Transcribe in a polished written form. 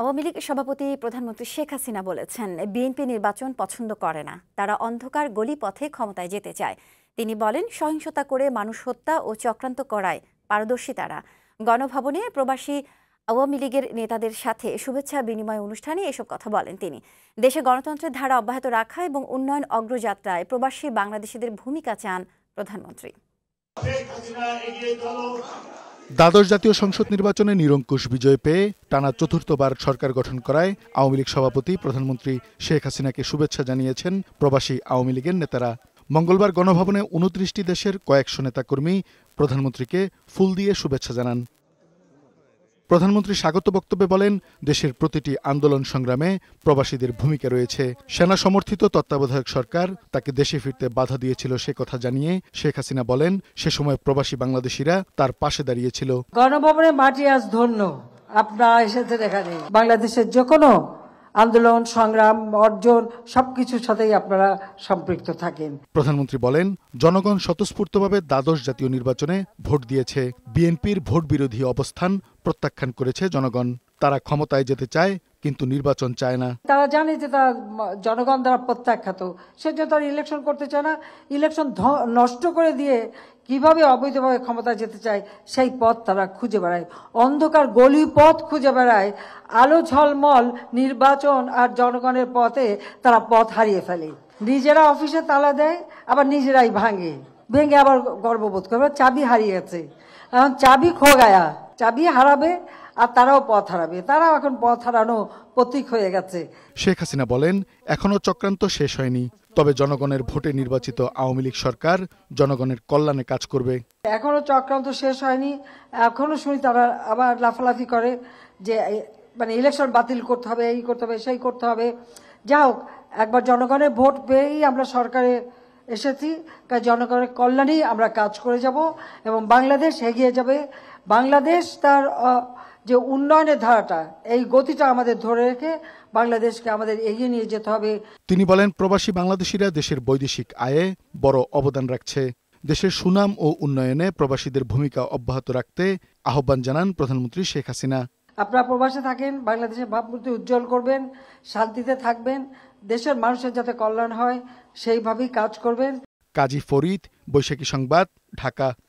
আওয়ামী লীগ সভাপতি প্রধানমন্ত্রী শেখ হাসিনা বলেছেন, বিএনপি নির্বাচন পছন্দ করে না, তারা অন্ধকার গলিপথে ক্ষমতায় যেতে চায়। তিনি বলেন, সহিংসতা করে মানুষ হত্যা ও চক্রান্ত করায় পারদর্শী তারা। গণভবনে প্রবাসী আওয়ামী লীগের নেতাদের সাথে শুভেচ্ছা বিনিময় অনুষ্ঠানে এসব কথা বলেন তিনি। দেশে গণতন্ত্রের ধারা অব্যাহত রাখা এবং উন্নয়ন অগ্রযাত্রায় প্রবাসী বাংলাদেশিদের ভূমিকা চান প্রধানমন্ত্রী। দ্বাদশ জাতীয় সংসদ নির্বাচনে নিরঙ্কুশ বিজয় পেয়ে টানা চতুর্থবার সরকার গঠন করায় আওয়ামী লীগ সভাপতি প্রধানমন্ত্রী শেখ হাসিনাকে শুভেচ্ছা জানিয়েছেন প্রবাসী আওয়ামী লীগের নেতারা। মঙ্গলবার গণভবনে ২৯টি দেশের কয়েকশো নেতাকর্মী প্রধানমন্ত্রীকে ফুল দিয়ে শুভেচ্ছা জানান। প্রধানমন্ত্রী স্বাগত বক্তব্যে বলেন, দেশের প্রতিটি আন্দোলন সংগ্রামে প্রবাসীদের ভূমিকা রয়েছে। সেনা সমর্থিত তত্ত্বাবধায়ক সরকার তাকে দেশে ফিরতে বাধা দিয়েছিল, সে কথা জানিয়ে শেখ হাসিনা বলেন, সে সময় প্রবাসী বাংলাদেশিরা তার পাশে দাঁড়িয়েছিল। গণভবনের মাটি আজ ধন্য, আপনারা এসেছেন এখানে। বাংলাদেশের যে কোনো আন্দোলন সংগ্রাম অর্জন সবকিছুর সাথেই আপনারা সম্পৃক্ত থাকেন। প্রধানমন্ত্রী বলেন, জনগণ স্বতঃস্ফূর্তভাবে দ্বাদশ জাতীয় নির্বাচনে ভোট দিয়েছে। বিএনপির ভোট বিরোধী অবস্থান প্রত্যাখ্যান করেছে জনগণ। তারা ক্ষমতায় যেতে চায়, কিন্তু নির্বাচন চায় না। তারা জানে যে তারা জনগণ দ্বারা প্রত্যাখ্যাত, সেজন্য তারা ইলেকশন করতে চায় না। ইলেকশন নষ্ট করে দিয়ে কিভাবে অবৈধভাবে ক্ষমতায় যেতে চায় সেই পথ তারা খুঁজে বেড়ায়, অন্ধকার গলি পথ খুঁজে বেড়ায়। আলো ঝলমল নির্বাচন আর জনগণের পথে তারা পথ হারিয়ে ফেলে। নিজেরা অফিসে তালা দেয়, আবার নিজেরাই ভেঙে আবার গর্ববোধ করবে চাবি হারিয়েছে। এখন চাবি খোগায়া, চাবি হারাবে আর তারাও পথ হারাবে। তারাও এখন পথ হারানো প্রতীক হয়ে গেছে। শেখ হাসিনা বলেন, এখনো চক্রান্ত শেষ হয়নি, তবে জনগণের ভোটে নির্বাচিত আওয়ামী লীগ সরকার জনগণের কল্যাণে কাজ করবে। এখনো চক্রান্ত শেষ হয়নি, এখনো শুনি তারা আবার লাফালাফি করে যে ইলেকশন বাতিল করতে হবে, এই করতে হবে, সেই করতে হবে। যা হোক, একবার জনগণের ভোট পেয়েই আমরা সরকারে এসেছি, তাই জনগণের কল্যাণেই আমরা কাজ করে যাব এবং বাংলাদেশ এগিয়ে যাবে। বাংলাদেশ তার যে উন্নয়নের ধারাটা, এই গতিটা আমাদের ধরে রেখে বাংলাদেশকে আমাদের এগিয়ে নিয়ে যেতে হবে। তিনি বলেন, প্রবাসী বাংলাদেশিরা দেশের বৈদেশিক আয়ে বড় অবদান রাখছে। দেশের সুনাম ও উন্নয়নে প্রবাসীদের ভূমিকা অব্যাহত রাখতে আহ্বান জানান প্রধানমন্ত্রী শেখ হাসিনা। আপনারা প্রবাসে থাকেন, বাংলাদেশের ভাবমূর্তি উজ্জ্বল করবেন, শান্তিতে থাকবেন, দেশের মানুষের যাতে কল্যাণ হয় সেইভাবেই কাজ করবেন। কাজী ফরিদ, বৈশাখী সংবাদ, ঢাকা।